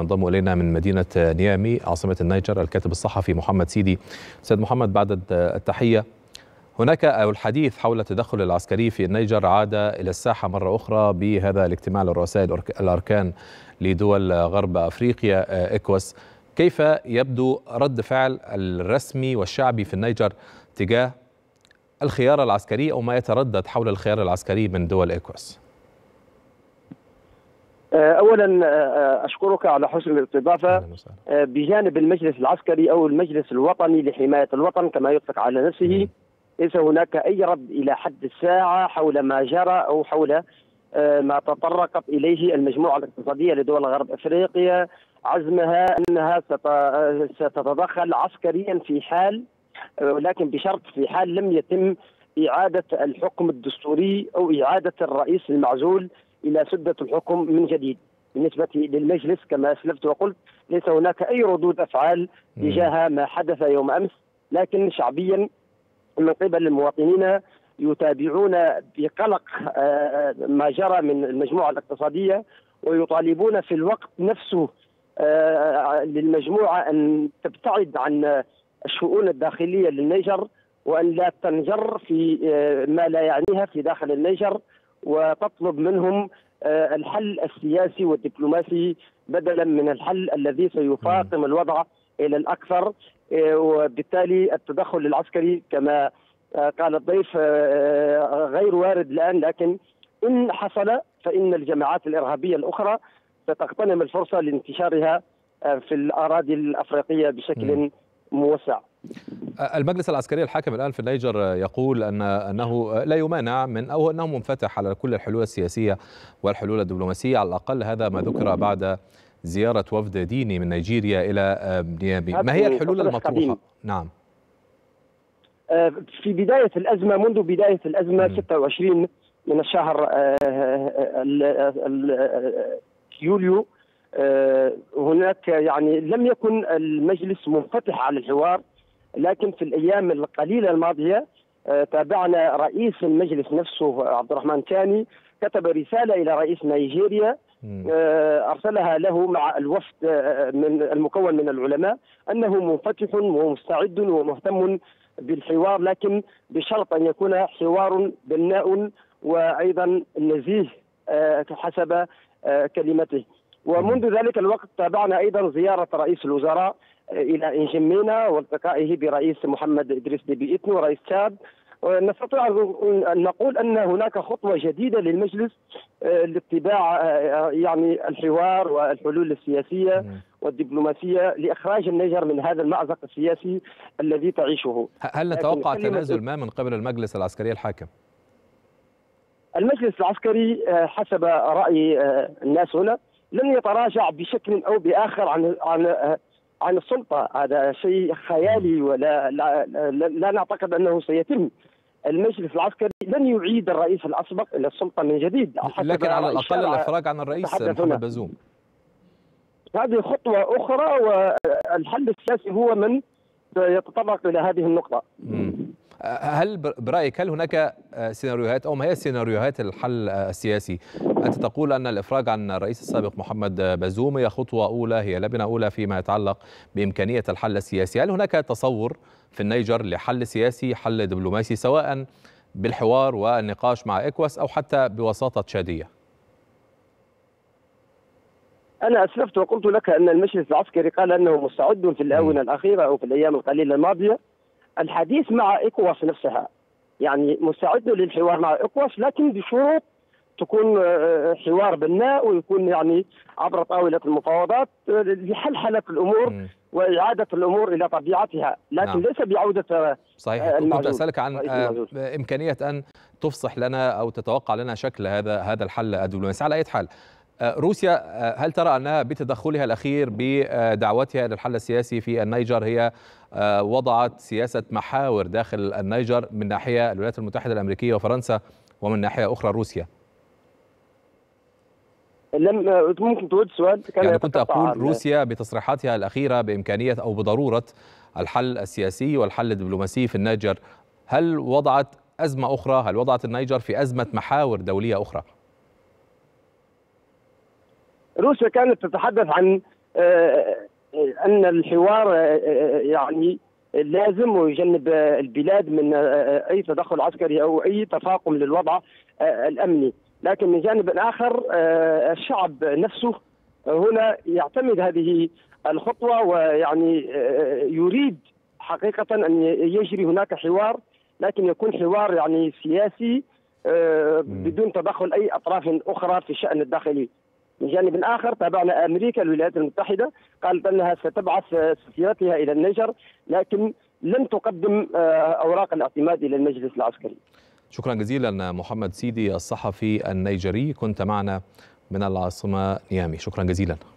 ينضم إلينا من مدينة نيامي عاصمة النيجر الكاتب الصحفي محمد سيدي سيد محمد. بعد التحية، هناك الحديث حول التدخل العسكري في النيجر عاد إلى الساحة مرة أخرى بهذا الاجتماع لرؤساء الأركان لدول غرب أفريقيا إكوس. كيف يبدو رد فعل الرسمي والشعبي في النيجر تجاه الخيار العسكري أو ما يتردد حول الخيار العسكري من دول إكوس؟ أولا أشكرك على حسن الاستضافة. بجانب المجلس العسكري أو المجلس الوطني لحماية الوطن كما يطلق على نفسه، ليس هناك أي رد إلى حد الساعة حول ما جرى أو حول ما تطرقت إليه المجموعة الاقتصادية لدول غرب أفريقيا، عزمها أنها ستتدخل عسكريا في حال، ولكن بشرط في حال لم يتم إعادة الحكم الدستوري أو إعادة الرئيس المعزول إلى سدة الحكم من جديد. بالنسبة للمجلس كما أسلفت وقلت، ليس هناك أي ردود أفعال تجاه ما حدث يوم أمس، لكن شعبيا من قبل المواطنين يتابعون بقلق ما جرى من المجموعة الاقتصادية، ويطالبون في الوقت نفسه للمجموعة أن تبتعد عن الشؤون الداخلية للنيجر، وأن لا تنجر في ما لا يعنيها في داخل النيجر، وتطلب منهم الحل السياسي والدبلوماسي بدلا من الحل الذي سيفاقم الوضع إلى الأكثر. وبالتالي التدخل العسكري كما قال الضيف غير وارد الآن، لكن إن حصل فإن الجماعات الإرهابية الأخرى ستغتنم الفرصة لانتشارها في الأراضي الأفريقية بشكل موسع. المجلس العسكري الحاكم الآن في النيجر يقول أنه لا يمانع من أو أنه منفتح على كل الحلول السياسية والحلول الدبلوماسية، على الأقل هذا ما ذكر بعد زيارة وفد ديني من نيجيريا إلى نيامي. ما هي الحلول المطروحة؟ نعم، في بداية الأزمة، منذ بداية الأزمة 26 من الشهر يوليو، هناك يعني لم يكن المجلس منفتح على الحوار، لكن في الأيام القليلة الماضية تابعنا رئيس المجلس نفسه عبد الرحمن الثاني كتب رسالة إلى رئيس نيجيريا أرسلها له مع الوفد من المكون من العلماء، أنه منفتح ومستعد ومهتم بالحوار، لكن بشرط أن يكون حوار بناء وأيضا نزيه حسب كلمته. ومنذ ذلك الوقت تابعنا أيضا زيارة رئيس الوزراء إلى إنجمينا والتقائه برئيس محمد إدريس ديبي ورئيس تشاد. نستطيع أن نقول أن هناك خطوة جديدة للمجلس لاتباع يعني الحوار والحلول السياسية والدبلوماسية لإخراج النيجر من هذا المأزق السياسي الذي تعيشه. هل نتوقع تنازل ما من قبل المجلس العسكري الحاكم؟ المجلس العسكري حسب رأي الناس هنا لن يتراجع بشكل أو بآخر عن السلطة. هذا شيء خيالي ولا لا نعتقد أنه سيتم. المجلس العسكري لن يعيد الرئيس الأسبق إلى السلطة من جديد، لكن على الأقل الإفراج عن الرئيس محمد بازوم. هذه خطوة أخرى، والحل السياسي هو من يتطرق إلى هذه النقطة. هل برأيك هناك سيناريوهات أو ما هي سيناريوهات الحل السياسي؟ أنت تقول أن الإفراج عن الرئيس السابق محمد بازوم هي خطوة أولى، هي لبنة أولى فيما يتعلق بإمكانية الحل السياسي. هل هناك تصور في النيجر لحل سياسي، حل دبلوماسي، سواء بالحوار والنقاش مع إكوس أو حتى بوساطة تشادية؟ أنا أسلفت وقلت لك أن المجلس العسكري قال أنه مستعد في الآونة الأخيرة أو في الأيام القليلة الماضية. الحديث مع إكوس نفسها، يعني مستعد للحوار مع إكوس، لكن بشروط تكون حوار بناء، ويكون يعني عبر طاولة المفاوضات لحلحلة الأمور وإعادة الأمور إلى طبيعتها، لكن نعم. ليس بعودة. صحيح، كنت أسألك عن إمكانية أن تفصح لنا أو تتوقع لنا شكل هذا الحل الدبلوماسي. على أي حال، روسيا هل ترى أنها بتدخلها الأخير بدعوتها للحل السياسي في النيجر هي وضعت سياسة محاور داخل النيجر، من ناحية الولايات المتحدة الأمريكية وفرنسا، ومن ناحية أخرى روسيا؟ ممكن تعود السؤال؟ يعني كنت أقول روسيا بتصريحاتها الأخيرة بإمكانية أو بضرورة الحل السياسي والحل الدبلوماسي في النيجر، هل وضعت أزمة أخرى؟ هل وضعت النيجر في أزمة محاور دولية أخرى؟ روسيا كانت تتحدث عن أن الحوار يعني لازم ويجنب البلاد من أي تدخل عسكري أو أي تفاقم للوضع الأمني، لكن من جانب آخر الشعب نفسه هنا يعتمد هذه الخطوة ويعني يريد حقيقة أن يجري هناك حوار، لكن يكون حوار يعني سياسي بدون تدخل أي أطراف أخرى في الشأن الداخلي. من جانب آخر تابعنا أمريكا الولايات المتحدة قالت أنها ستبعث سفيرتها إلى النيجر، لكن لم تقدم أوراق الاعتماد إلى المجلس العسكري. شكرا جزيلا محمد سيدي الصحفي النيجري، كنت معنا من العاصمة نيامي، شكرا جزيلا.